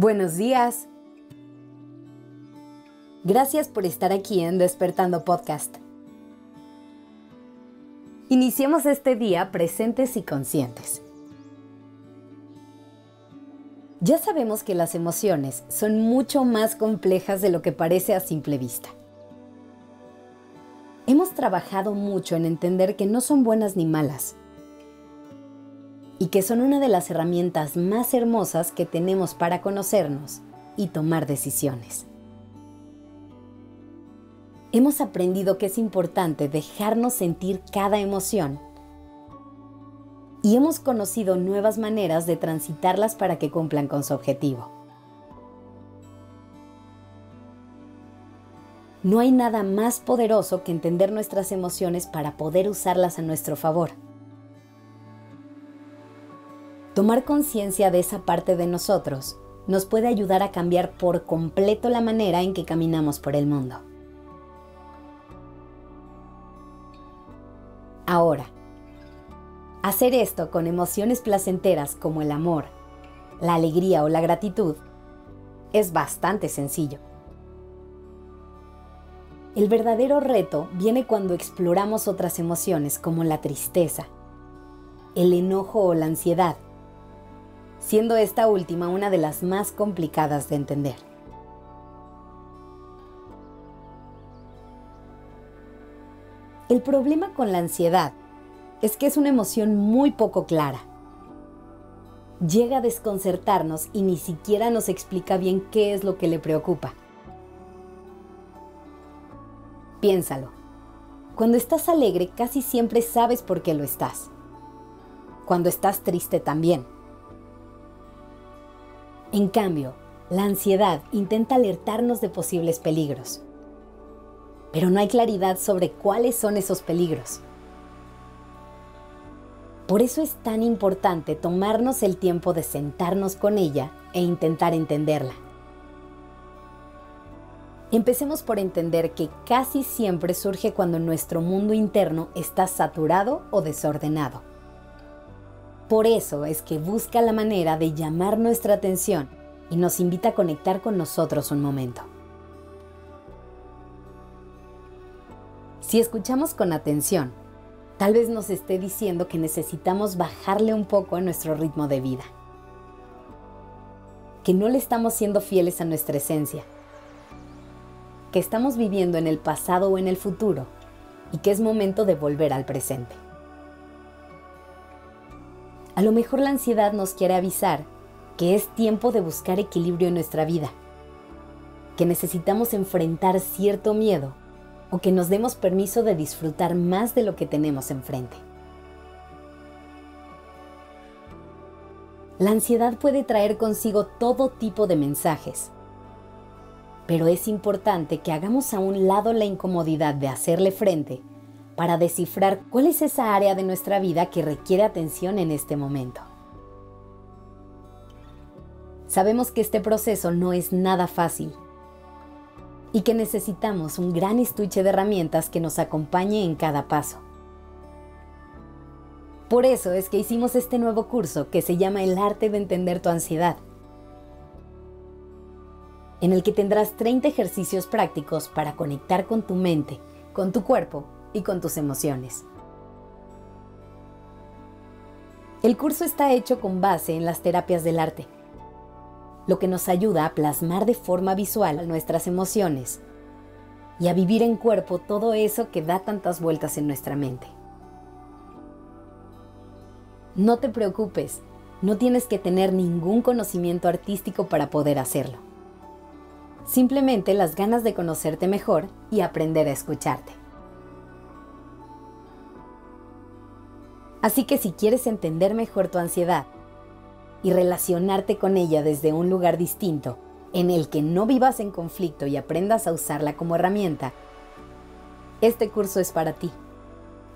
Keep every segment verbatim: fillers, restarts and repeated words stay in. Buenos días. Gracias por estar aquí en Despertando Podcast. Iniciemos este día presentes y conscientes. Ya sabemos que las emociones son mucho más complejas de lo que parece a simple vista. Hemos trabajado mucho en entender que no son buenas ni malas y que son una de las herramientas más hermosas que tenemos para conocernos y tomar decisiones. Hemos aprendido que es importante dejarnos sentir cada emoción y hemos conocido nuevas maneras de transitarlas para que cumplan con su objetivo. No hay nada más poderoso que entender nuestras emociones para poder usarlas a nuestro favor. Tomar conciencia de esa parte de nosotros nos puede ayudar a cambiar por completo la manera en que caminamos por el mundo. Ahora, hacer esto con emociones placenteras como el amor, la alegría o la gratitud es bastante sencillo. El verdadero reto viene cuando exploramos otras emociones como la tristeza, el enojo o la ansiedad, siendo esta última una de las más complicadas de entender. El problema con la ansiedad es que es una emoción muy poco clara. Llega a desconcertarnos y ni siquiera nos explica bien qué es lo que le preocupa. Piénsalo. Cuando estás alegre, casi siempre sabes por qué lo estás. Cuando estás triste también. En cambio, la ansiedad intenta alertarnos de posibles peligros. Pero no hay claridad sobre cuáles son esos peligros. Por eso es tan importante tomarnos el tiempo de sentarnos con ella e intentar entenderla. Empecemos por entender que casi siempre surge cuando nuestro mundo interno está saturado o desordenado. Por eso es que busca la manera de llamar nuestra atención y nos invita a conectar con nosotros un momento. Si escuchamos con atención, tal vez nos esté diciendo que necesitamos bajarle un poco a nuestro ritmo de vida. Que no le estamos siendo fieles a nuestra esencia. Que estamos viviendo en el pasado o en el futuro y que es momento de volver al presente. A lo mejor la ansiedad nos quiere avisar que es tiempo de buscar equilibrio en nuestra vida. Que necesitamos enfrentar cierto miedo o que nos demos permiso de disfrutar más de lo que tenemos enfrente. La ansiedad puede traer consigo todo tipo de mensajes, pero es importante que hagamos a un lado la incomodidad de hacerle frente para descifrar cuál es esa área de nuestra vida que requiere atención en este momento. Sabemos que este proceso no es nada fácil, y que necesitamos un gran estuche de herramientas que nos acompañe en cada paso. Por eso es que hicimos este nuevo curso que se llama El Arte de Entender tu Ansiedad, en el que tendrás treinta ejercicios prácticos para conectar con tu mente, con tu cuerpo y con tus emociones. El curso está hecho con base en las terapias del arte, lo que nos ayuda a plasmar de forma visual nuestras emociones y a vivir en cuerpo todo eso que da tantas vueltas en nuestra mente. No te preocupes, no tienes que tener ningún conocimiento artístico para poder hacerlo. Simplemente las ganas de conocerte mejor y aprender a escucharte. Así que si quieres entender mejor tu ansiedad, y relacionarte con ella desde un lugar distinto, en el que no vivas en conflicto y aprendas a usarla como herramienta, este curso es para ti.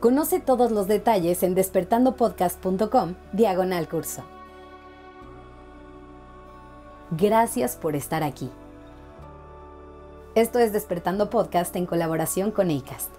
Conoce todos los detalles en despertandopodcast.com diagonal curso. Gracias por estar aquí. Esto es Despertando Podcast en colaboración con Acast.